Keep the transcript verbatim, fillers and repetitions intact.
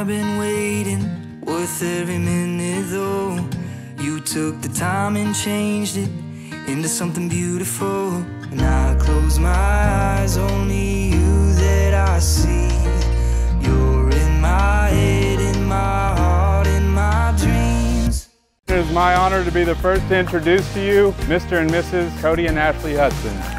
I've been waiting, worth every minute though. You took the time and changed it into something beautiful. And I close my eyes, only you that I see. You're in my head, in my heart, in my dreams. It is my honor to be the first to introduce to you Mister and Missus Cody and Ashley Hudson.